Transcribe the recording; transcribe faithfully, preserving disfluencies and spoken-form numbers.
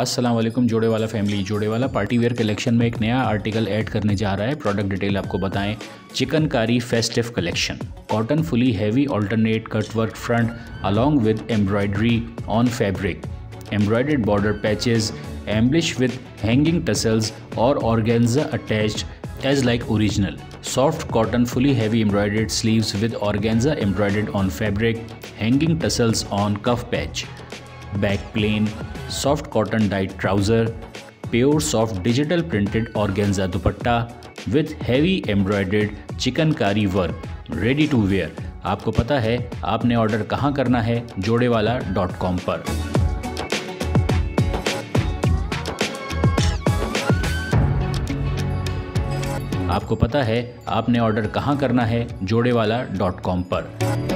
अस्सलाम वालेकुम Jodewala family. Jodewala party wear collection में एक नया आर्टिकल ऐड करने जा रहा है। प्रोडक्ट डिटेल आपको बताएं। Chikankari festive collection, cotton fully heavy alternate cut work front along with embroidery on fabric, embroidered border patches embellish with hanging tassels और organza attached edge like original. Soft cotton fully heavy embroidered sleeves with organza embroidered on fabric, hanging tassels on cuff patch. Back plain soft cotton dyed trouser, pure soft digital printed organza dupatta with heavy embroidered chikankari work, ready to wear. आपको पता है आपने order कहाँ करना है, जोड़ेवाला dot com पर। आपको पता है आपने ऑर्डर कहाँ करना है, जोड़ेवाला डॉट कॉम पर।